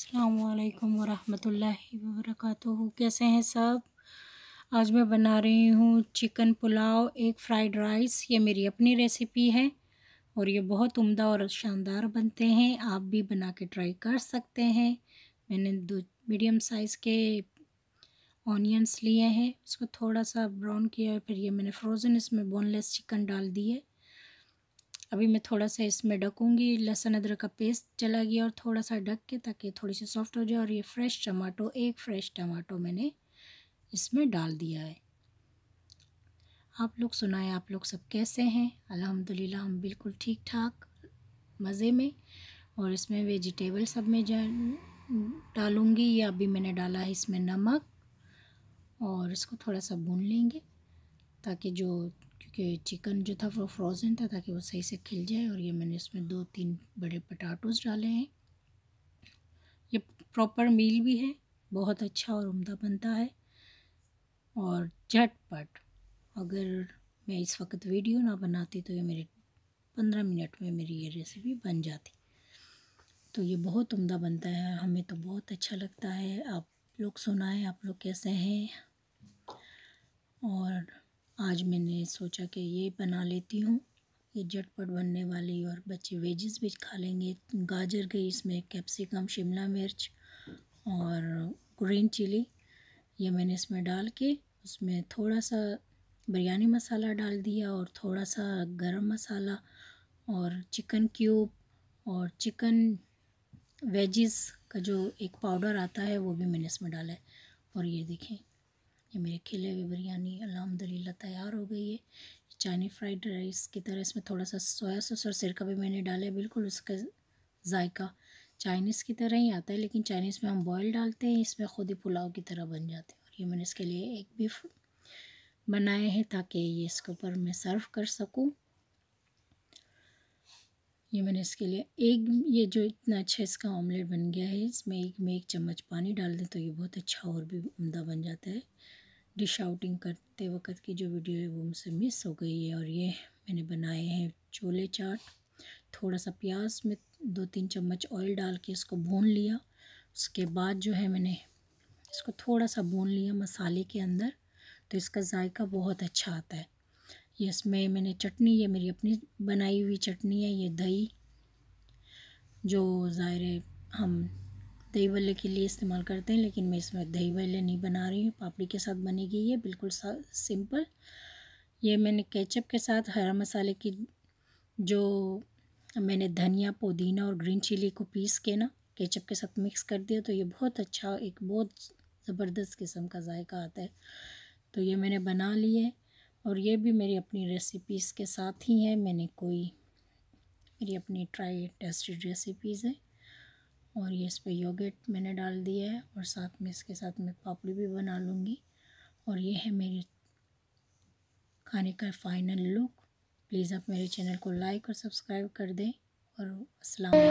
अस्सलामुअलैकुम वरहमतुल्लाहि वबरकातुहू। कैसे हैं सब? आज मैं बना रही हूँ चिकन पुलाव, एक फ्राइड राइस। ये मेरी अपनी रेसिपी है और ये बहुत उम्दा और शानदार बनते हैं। आप भी बना के ट्राई कर सकते हैं। मैंने दो मीडियम साइज़ के ऑनियंस लिए हैं, इसको थोड़ा सा ब्राउन किया है। फिर ये मैंने फ्रोज़न इसमें बोनलेस चिकन डाल दिए। अभी मैं थोड़ा सा इसमें ढकूँगी। लहसुन अदरक का पेस्ट चला गया और थोड़ा सा ढक के, ताकि थोड़ी सी सॉफ्ट हो जाए। और ये फ्रेश टमाटो, एक फ्रेश टमाटो मैंने इसमें डाल दिया है। आप लोग सुनाएं, आप लोग सब कैसे हैं? अल्हम्दुलिल्लाह हम बिल्कुल ठीक ठाक मज़े में। और इसमें वेजिटेबल सब में डालूँगी। ये अभी मैंने डाला है इसमें नमक, और इसको थोड़ा सा भून लेंगे, ताकि क्योंकि चिकन जो था वो फ्रोज़न था, ताकि वो सही से खिल जाए। और ये मैंने इसमें 2-3 बड़े पटाटोज़ डाले हैं। ये प्रॉपर मील भी है, बहुत अच्छा और उम्दा बनता है और झटपट। अगर मैं इस वक्त वीडियो ना बनाती तो ये मेरे 15 मिनट में मेरी ये रेसिपी बन जाती। तो ये बहुत उम्दा बनता है, हमें तो बहुत अच्छा लगता है। आप लोग सुनाएं, आप लोग कैसे हैं? और आज मैंने सोचा कि ये बना लेती हूँ, ये झटपट बनने वाली, और बच्चे वेजेस भी खा लेंगे। गाजर गई इसमें, कैप्सिकम, शिमला मिर्च और ग्रीन चिली, ये मैंने इसमें डाल के उसमें थोड़ा सा बिरयानी मसाला डाल दिया और थोड़ा सा गरम मसाला और चिकन क्यूब और चिकन वेजेस का जो एक पाउडर आता है वो भी मैंने इसमें डाला है। और ये देखें, ये मेरे खिले हुए बिरयानी अल्हम्दुलिल्लाह तैयार हो गई है। चाइनीज़ फ्राइड राइस की तरह इसमें थोड़ा सा सोया सॉस और सिरका भी मैंने डाला है। बिल्कुल उसका जायका चाइनीज़ की तरह ही आता है, लेकिन चाइनीज़ में हम बॉयल डालते हैं, इसमें ख़ुद ही पुलाव की तरह बन जाते हैं। और ये मैंने इसके लिए एक बीफ बनाए हैं, ताकि ये इसके ऊपर मैं सर्व कर सकूँ। ये मैंने इसके लिए ये जो इतना अच्छा इसका ऑमलेट बन गया है, इसमें एक चम्मच पानी डाल दें तो ये बहुत अच्छा और भी उम्दा बन जाता है। डिश आउटिंग करते वक्त की जो वीडियो है वो मुझसे मिस हो गई है। और ये मैंने बनाए हैं छोले चाट। थोड़ा सा प्याज में 2-3 चम्मच ऑयल डाल के इसको भून लिया। उसके बाद जो है मैंने इसको थोड़ा सा भून लिया मसाले के अंदर, तो इसका जायका बहुत अच्छा आता है। ये इसमें मैंने चटनी, ये मेरी अपनी बनाई हुई चटनी है। ये दही, जो ज़ाहिर हम दही भल्ले के लिए इस्तेमाल करते हैं, लेकिन मैं इसमें दही भल्ले नहीं बना रही हूँ, पापड़ी के साथ बनेगी ये, बिल्कुल सिंपल। ये मैंने केचप के साथ हरा मसाले की, जो मैंने धनिया, पुदीना और ग्रीन चिली को पीस के ना केचप के साथ मिक्स कर दिया, तो ये बहुत अच्छा, एक बहुत ज़बरदस्त किस्म का जायका आता है। तो ये मैंने बना लिए, और ये भी मेरी अपनी रेसिपीज़ के साथ ही है। मेरी अपनी ट्राई टेस्टेड रेसिपीज़ है। और ये इस पर योगर्ट मैंने डाल दिया है, और साथ में इसके साथ मैं पापड़ी भी बना लूँगी। और ये है मेरे खाने का फाइनल लुक। प्लीज़ आप मेरे चैनल को लाइक और सब्सक्राइब कर दें। और अस्सलाम।